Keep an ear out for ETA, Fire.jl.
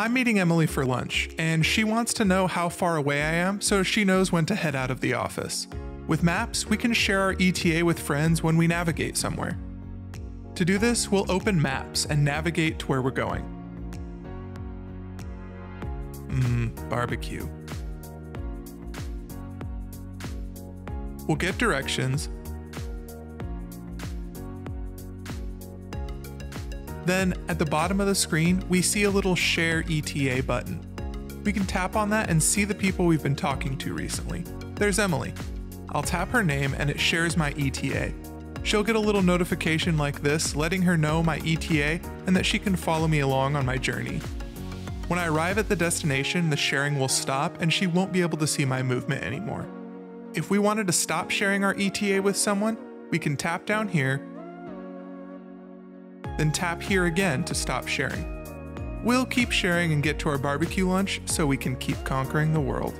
I'm meeting Emily for lunch, and she wants to know how far away I am so she knows when to head out of the office. With maps, we can share our ETA with friends when we navigate somewhere. To do this, we'll open maps and navigate to where we're going. Barbecue. We'll get directions, then at the bottom of the screen, we see a little Share ETA button. We can tap on that and see the people we've been talking to recently. There's Emily. I'll tap her name and it shares my ETA. She'll get a little notification like this, letting her know my ETA and that she can follow me along on my journey. When I arrive at the destination, the sharing will stop and she won't be able to see my movement anymore. If we wanted to stop sharing our ETA with someone, we can tap down here, then tap here again to stop sharing. We'll keep sharing and get to our barbecue lunch so we can keep conquering the world.